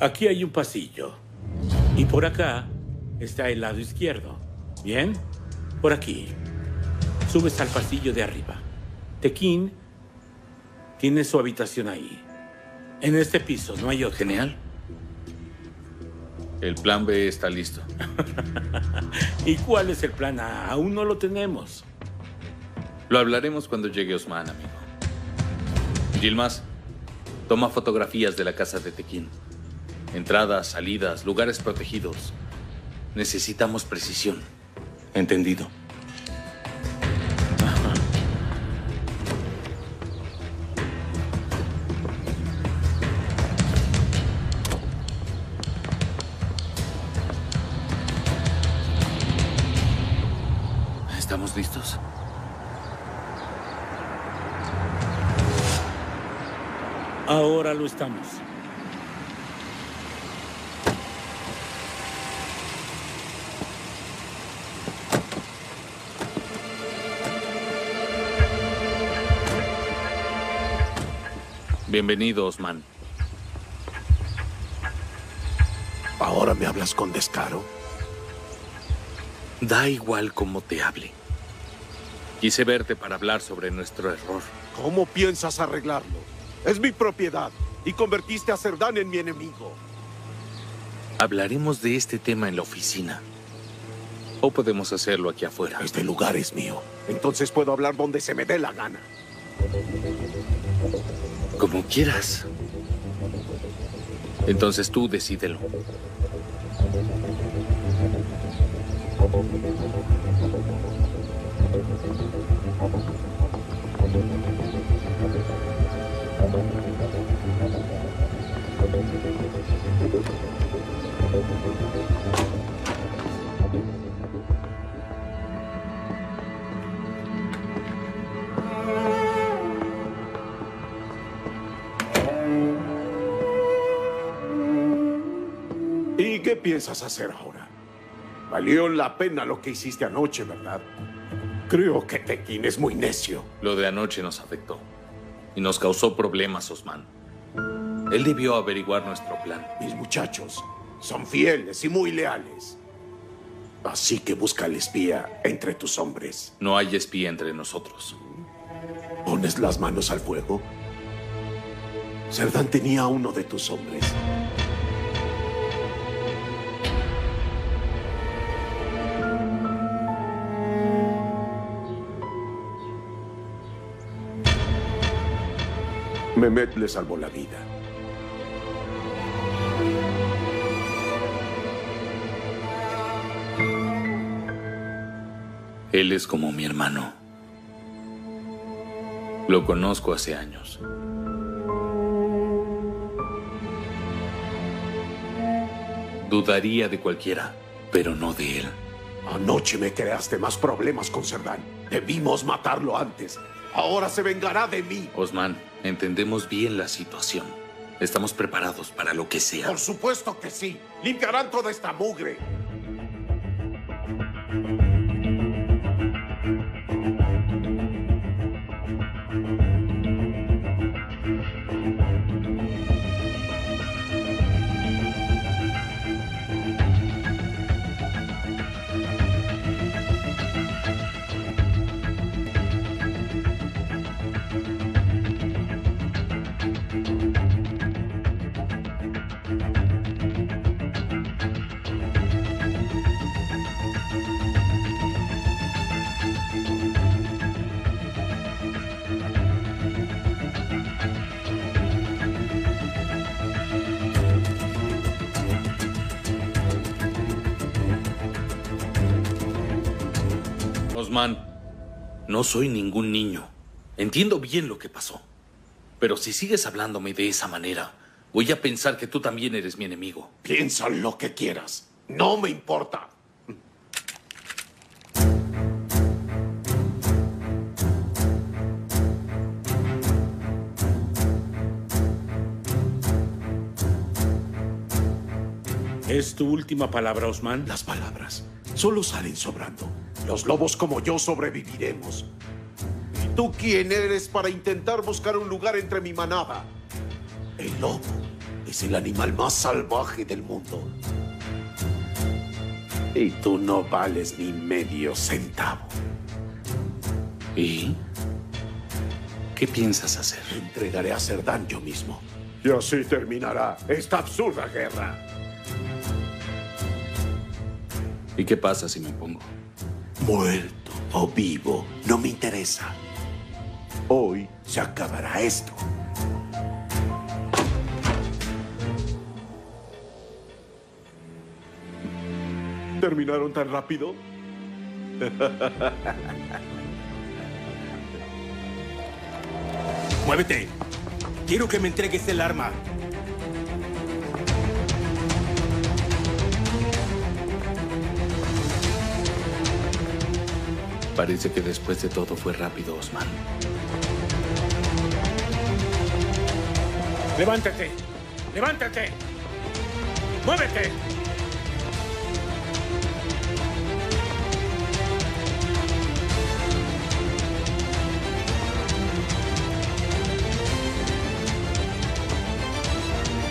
Aquí hay un pasillo. Y por acá está el lado izquierdo. ¿Bien? Por aquí. Subes al pasillo de arriba. Tekin tiene su habitación ahí. En este piso, no hay otro. Genial. El plan B está listo. ¿Y cuál es el plan A? Aún no lo tenemos. Lo hablaremos cuando llegue Osman, amigo. Gilmas, toma fotografías de la casa de Tekin. Entradas, salidas, lugares protegidos. Necesitamos precisión. Entendido. ¿Estamos listos? Ahora lo estamos. Bienvenido, Osman. ¿Ahora me hablas con descaro? Da igual cómo te hable. Quise verte para hablar sobre nuestro error. ¿Cómo piensas arreglarlo? Es mi propiedad y convertiste a Serdán en mi enemigo. Hablaremos de este tema en la oficina. O podemos hacerlo aquí afuera. Este lugar es mío. Entonces puedo hablar donde se me dé la gana. Como quieras. Entonces tú decídelo. ¿Y qué piensas hacer ahora? Valió la pena lo que hiciste anoche, ¿verdad? Creo que Tekin es muy necio. Lo de anoche nos afectó y nos causó problemas, Osman. Él debió averiguar nuestro plan. Mis muchachos son fieles y muy leales. Así que busca al espía entre tus hombres. No hay espía entre nosotros. ¿Pones las manos al fuego? Serdán tenía a uno de tus hombres. Mehmet le salvó la vida. Él es como mi hermano. Lo conozco hace años. Dudaría de cualquiera, pero no de él. Anoche me creaste más problemas con Serdán. Debimos matarlo antes. Ahora se vengará de mí. Osman, entendemos bien la situación. Estamos preparados para lo que sea. Por supuesto que sí. Limpiarán toda esta mugre. Osman, no soy ningún niño. Entiendo bien lo que pasó. Pero si sigues hablándome de esa manera, voy a pensar que tú también eres mi enemigo. Piensa lo que quieras. No me importa. ¿Es tu última palabra, Osman? Las palabras solo salen sobrando. Los lobos como yo sobreviviremos. ¿Y tú quién eres para intentar buscar un lugar entre mi manada? El lobo Es el animal más salvaje del mundo. Y tú no vales ni medio centavo. ¿Y qué piensas hacer? Entregaré a Serdán yo mismo. Y así terminará esta absurda guerra. ¿Y qué pasa si me opongo? Muerto o vivo, no me interesa. Hoy se acabará esto. ¿Terminaron tan rápido? ¡Muévete! Quiero que me entregues el arma. Parece que después de todo fue rápido, Osman. ¡Levántate! ¡Levántate! ¡Muévete!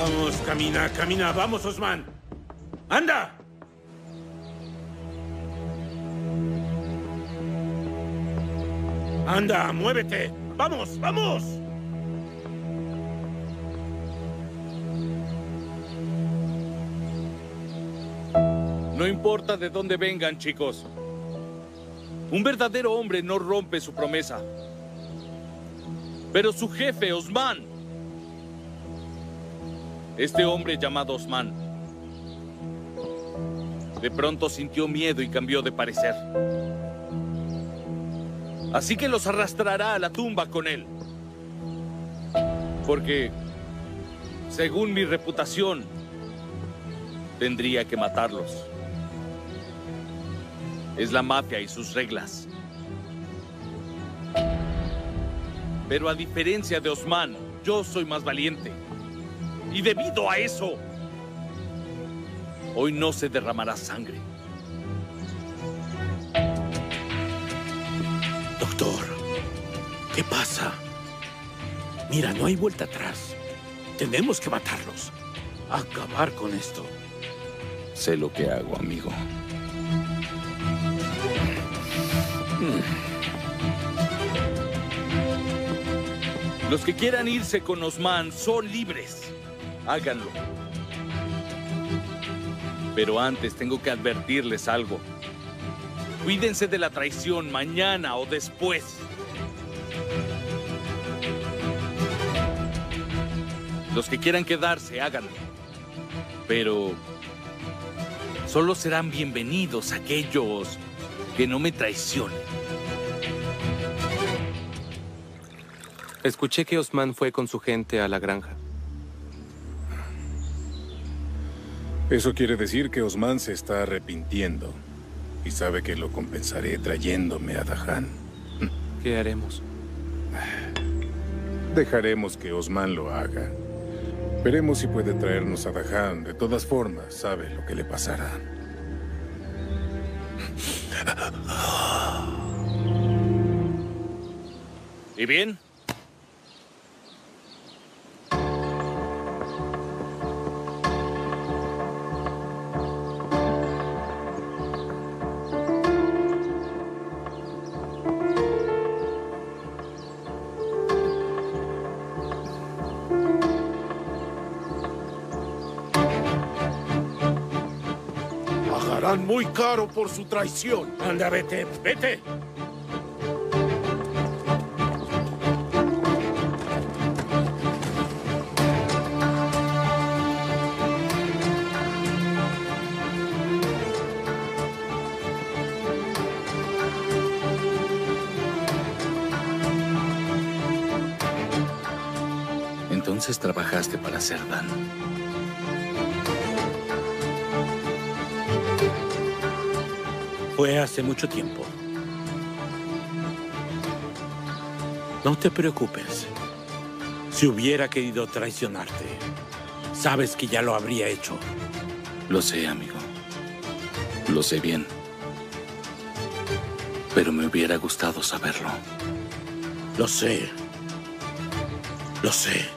Vamos, camina, camina. Vamos, Osman. ¡Anda! ¡Anda, muévete! ¡Vamos, vamos! No importa de dónde vengan, chicos. Un verdadero hombre no rompe su promesa. Pero su jefe, Osman... Este hombre llamado Osman de pronto sintió miedo y cambió de parecer. Así que los arrastrará a la tumba con él. Porque, según mi reputación, tendría que matarlos. Es la mafia y sus reglas. Pero a diferencia de Osman, yo soy más valiente. Y debido a eso, hoy no se derramará sangre. Doctor, ¿qué pasa? Mira, no hay vuelta atrás. Tenemos que matarlos. Acabar con esto. Sé lo que hago, amigo. Los que quieran irse con Osman son libres. Háganlo. Pero antes tengo que advertirles algo. Cuídense de la traición mañana o después. Los que quieran quedarse, háganlo. Pero solo serán bienvenidos aquellos que no me traicionen. Escuché que Osman fue con su gente a la granja. Eso quiere decir que Osman se está arrepintiendo y sabe que lo compensaré trayéndome a Dağhan. ¿Qué haremos? Dejaremos que Osman lo haga. Veremos si puede traernos a Dağhan. De todas formas, sabe lo que le pasará. ¿Y bien? Muy caro por su traición. Anda, vete, vete. Entonces trabajaste para Serdán. Fue hace mucho tiempo. No te preocupes. Si hubiera querido traicionarte, sabes que ya lo habría hecho. Lo sé, amigo. Lo sé bien. Pero me hubiera gustado saberlo. Lo sé. Lo sé.